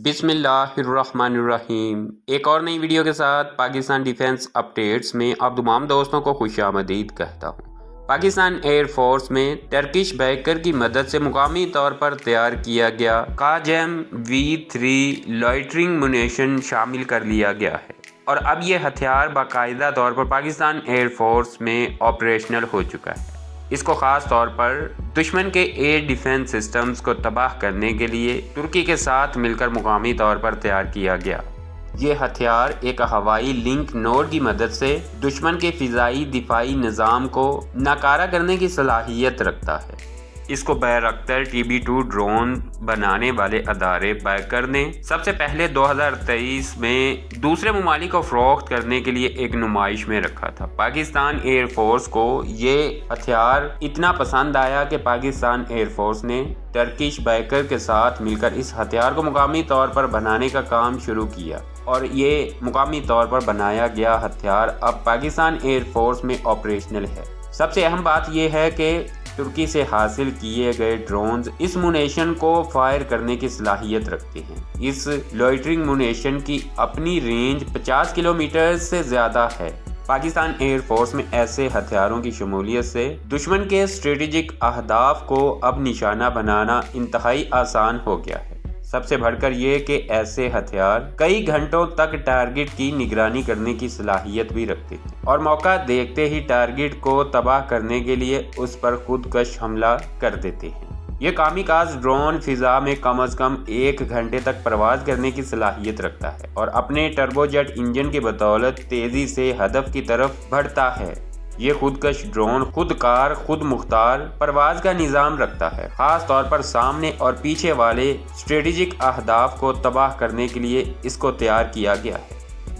बिस्मिल्लाहिर्रहमानिर्रहीम। एक और नई वीडियो के साथ पाकिस्तान डिफेंस अपडेट्स में आप तमाम दोस्तों को खुशामदीद कहता हूँ। पाकिस्तान एयरफोर्स में टर्किश बैकर की मदद से मुकामी तौर पर तैयार किया गया काजम V3 लॉइटरिंग मुनेशन शामिल कर लिया गया है और अब ये हथियार बाकायदा तौर पर पाकिस्तान एयरफोर्स में ऑपरेशनल हो चुका है। इसको ख़ास तौर पर दुश्मन के एयर डिफेंस सिस्टम्स को तबाह करने के लिए तुर्की के साथ मिलकर मुकामी तौर पर तैयार किया गया। ये हथियार एक हवाई लिंक नोड की मदद से दुश्मन के फ़िज़ाई दिफाई निज़ाम को नाकारा करने की सलाहियत रखता है। इसको बैरक्तर TB2 ड्रोन बनाने वाले अदारे बैकर ने सबसे पहले 2023 में दूसरे मुमालिक को फरोख्त करने के लिए एक नुमाइश में रखा था। पाकिस्तान एयरफोर्स को ये हथियार इतना पसंद आया कि पाकिस्तान एयरफोर्स ने टर्किश बैकर के साथ मिलकर इस हथियार को मुकामी तौर पर बनाने का काम शुरू किया और ये मुकामी तौर पर बनाया गया हथियार अब पाकिस्तान एयरफोर्स में ऑपरेशनल है। सबसे अहम बात यह है कि तुर्की से हासिल किए गए ड्रोन्स इस मुनेशन को फायर करने की सलाहियत रखते हैं। इस लॉइटरिंग मुनेशन की अपनी रेंज 50 किलोमीटर से ज़्यादा है। पाकिस्तान एयरफोर्स में ऐसे हथियारों की शमूलियत से दुश्मन के स्ट्रेटेजिक अहदाफ को अब निशाना बनाना इंतहाई आसान हो गया है। सबसे बढ़कर ये कि ऐसे हथियार कई घंटों तक टारगेट की निगरानी करने की सलाहियत भी रखते हैं और मौका देखते ही टारगेट को तबाह करने के लिए उस पर खुदकश हमला कर देते हैं। ये कामिकाज ड्रोन फिजा में कम अज कम 1 घंटे तक परवाज करने की सलाहियत रखता है और अपने टर्बोजेट इंजन की बदौलत तेजी से हदफ की तरफ बढ़ता है। ये खुदकश ड्रोन खुदकार खुद मुख्तार परवाज का निज़ाम रखता है, ख़ास तौर पर सामने और पीछे वाले स्ट्रेटेजिक अहदाफ को तबाह करने के लिए इसको तैयार किया गया है।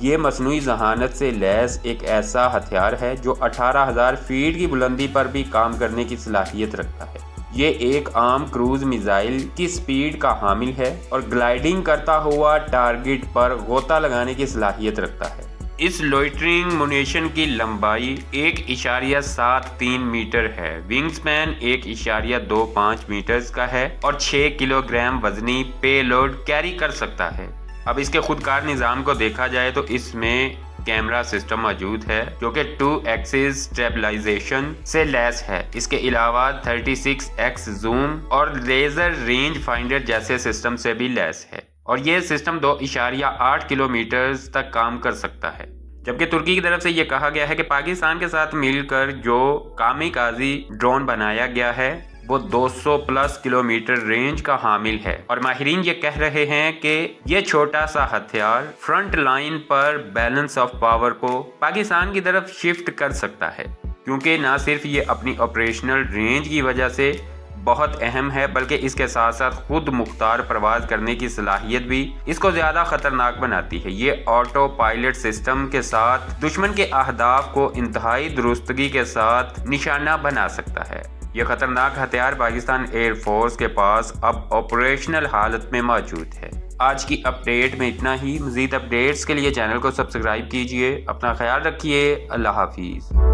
ये मसनूई जहानत से लैस एक ऐसा हथियार है जो 18,000 फीट की बुलंदी पर भी काम करने की सलाहियत रखता है। ये एक आम क्रूज मिसाइल की स्पीड का हामिल है और ग्लाइडिंग करता हुआ टारगेट पर गोता लगाने की सलाहियत रखता है। इस लॉइटरिंग मुनेशन की लंबाई 1.73 मीटर है, विंगस्पैन 1.25 मीटर्स का है और 6 किलोग्राम वजनी पेलोड कैरी कर सकता है। अब इसके खुदकार निज़ाम को देखा जाए तो इसमें कैमरा सिस्टम मौजूद है जो कि 2 एक्सिस स्टेबलाइजेशन से लैस है। इसके अलावा 36x जूम और लेज़र रेंज फाइंडर जैसे सिस्टम से भी लैस है और यह सिस्टम 2.8 किलोमीटर तक काम कर सकता है। जबकि तुर्की की तरफ से यह कहा गया है कि पाकिस्तान के साथ मिलकर जो कामिकाजी ड्रोन बनाया गया है वो 200 प्लस किलोमीटर रेंज का हामिल है और माहिरीन ये कह रहे हैं कि यह छोटा सा हथियार फ्रंट लाइन पर बैलेंस ऑफ पावर को पाकिस्तान की तरफ शिफ्ट कर सकता है, क्योंकि ना सिर्फ ये अपनी ऑपरेशनल रेंज की वजह से बहुत अहम है बल्कि इसके साथ साथ खुद मुख्तार परवाज करने की सलाहियत भी इसको ज़्यादा ख़तरनाक बनाती है। ये ऑटो पायलट सिस्टम के साथ दुश्मन के अहदाफ को इंतहाई दुरुस्तगी के साथ निशाना बना सकता है। यह ख़तरनाक हथियार पाकिस्तान एयरफोर्स के पास अब ऑपरेशनल हालत में मौजूद है। आज की अपडेट में इतना ही। मज़ीद अपडेट्स के लिए चैनल को सब्सक्राइब कीजिए। अपना ख्याल रखिए। अल्लाह हाफिज़।